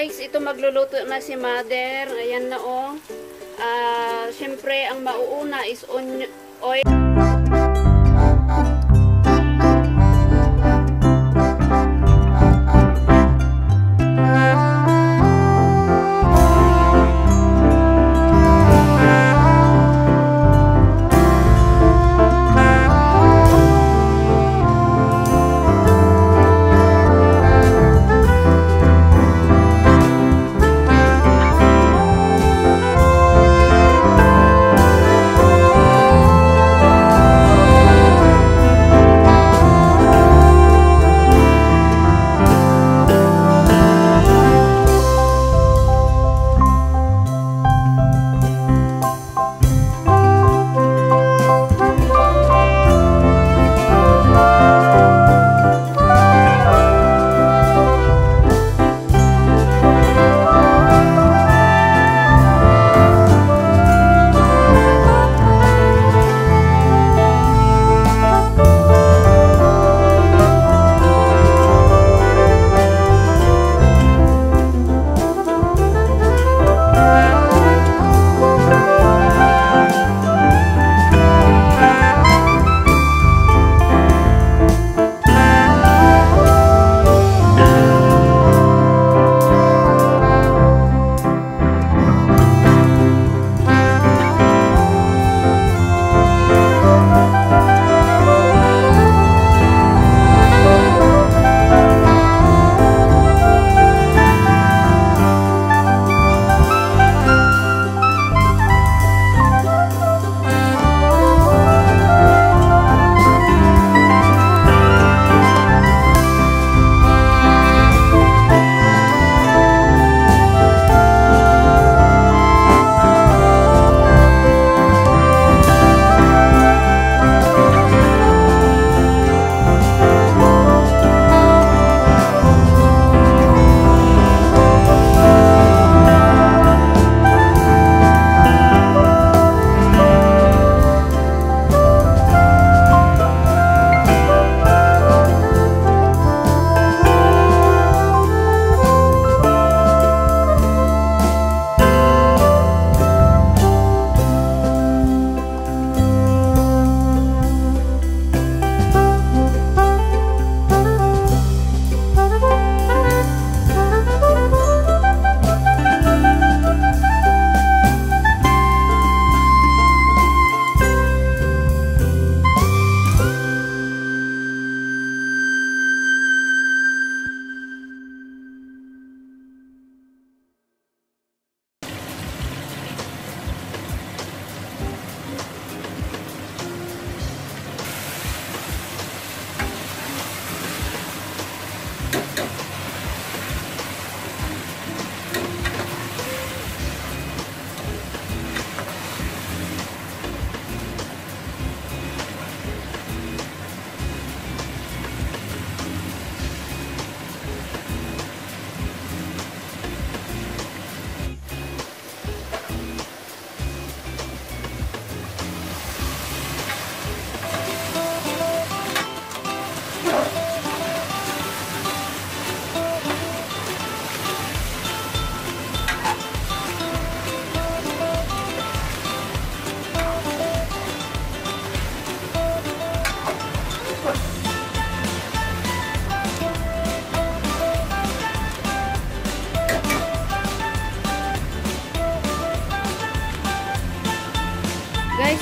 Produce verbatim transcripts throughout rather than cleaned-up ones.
guys, ito magluluto na si mother. Ayan na o. Oh. Uh, Siyempre, ang mauuna is onion oil.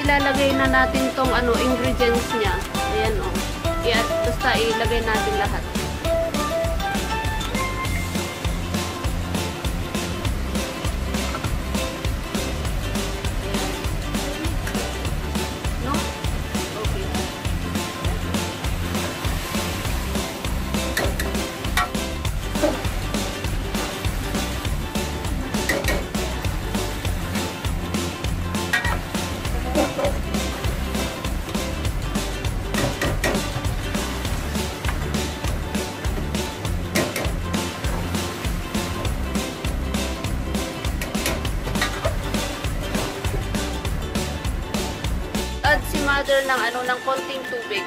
Ilalagay na natin tong ano ingredients niya. Ayan o. Ayan, basta ilagay natin lahat. No? Okay. Ng ano ng konting tubig.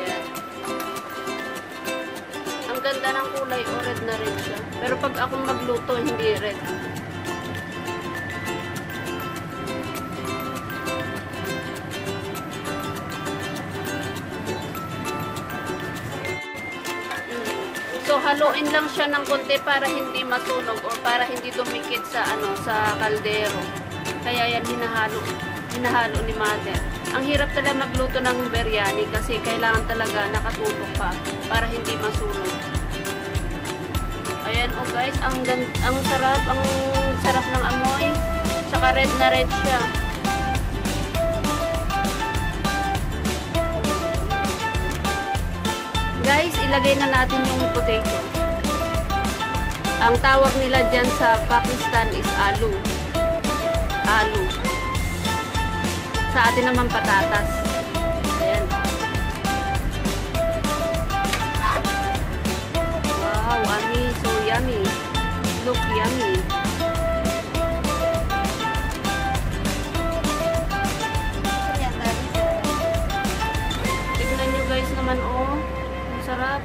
Ayan. Ang ganda ng kulay orange. na red siya. Pero pag akong magluto, hindi red. So haluin lang siya ng konti para hindi masunog o para hindi dumikit sa ano sa kaldero. Kaya yan hinahalo, hinahalo ni Mother. Ang hirap talaga magluto ng biryani kasi kailangan talaga nakatutok pa para hindi masunog. Ayan oh guys, ang ang sarap, ang sarap ng amoy. Saka red na red siya. Guys, ilagay na natin yung potato. Ang tawag nila dyan sa Pakistan is aloo. Aloo. Sa atin naman patatas. Ayan. Wow, yummy. So yummy. Look yummy. Tignan nyo guys naman oh. Sarap.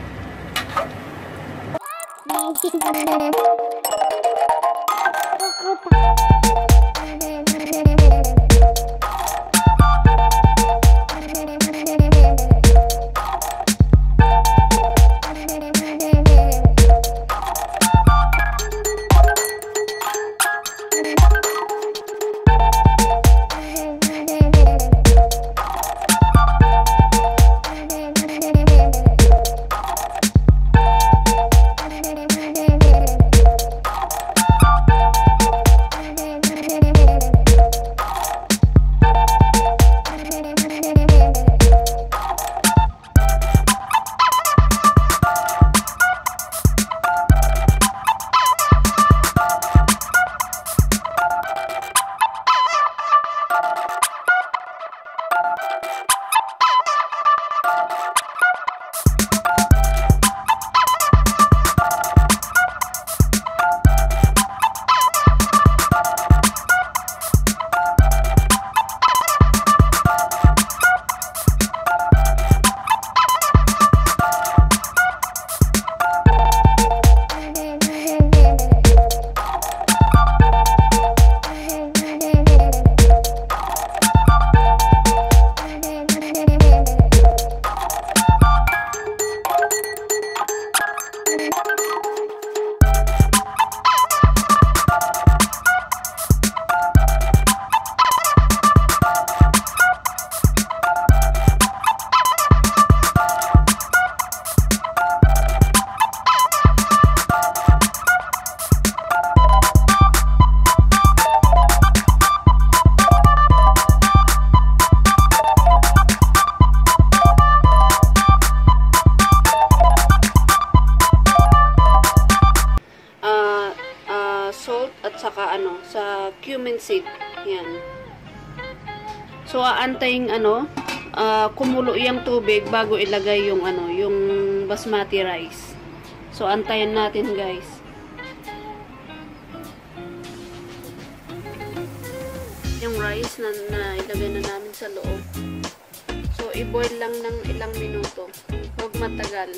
Ano, sa cumin seed. Yan. So aantayin ano, uh, kumulo yung tubig bago ilagay yung ano, yung basmati rice. So antayin natin, guys. Yung rice na, na ilagay na namin sa loob. So i-boil lang ng ilang minuto. Huwag matagal.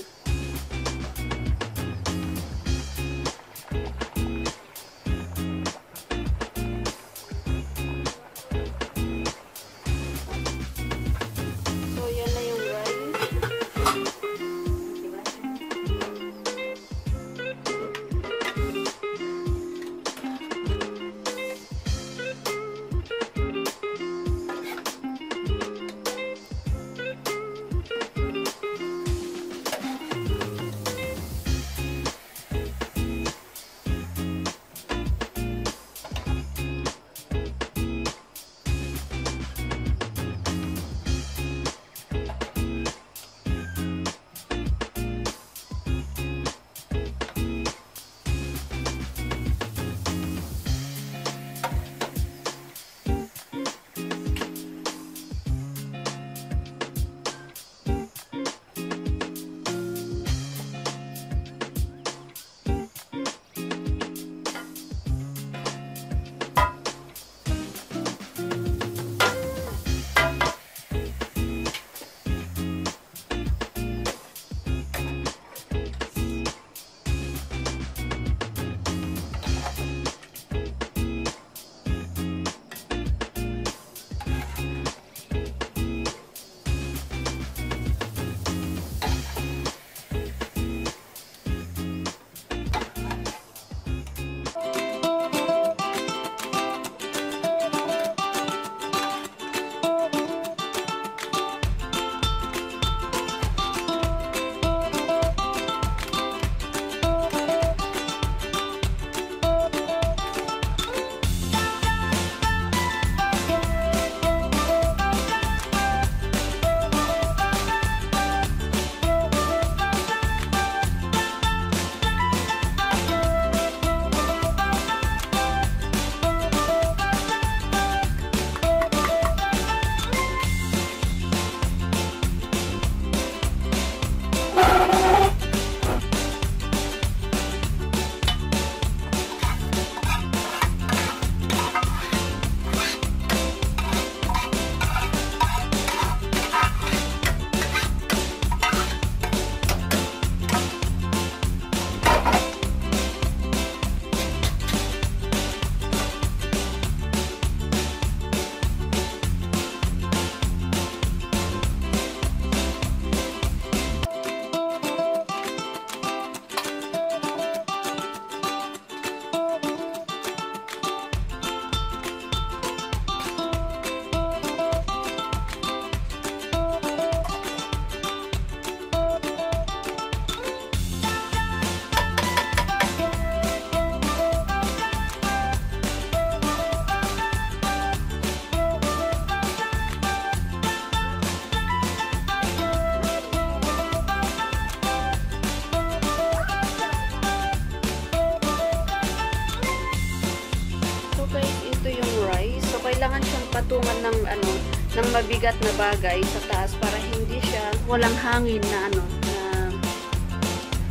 kailangan siyang patungan ng ano, ng mabigat na bagay sa taas para hindi siya walang hangin na ano,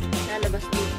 na lalabas dito.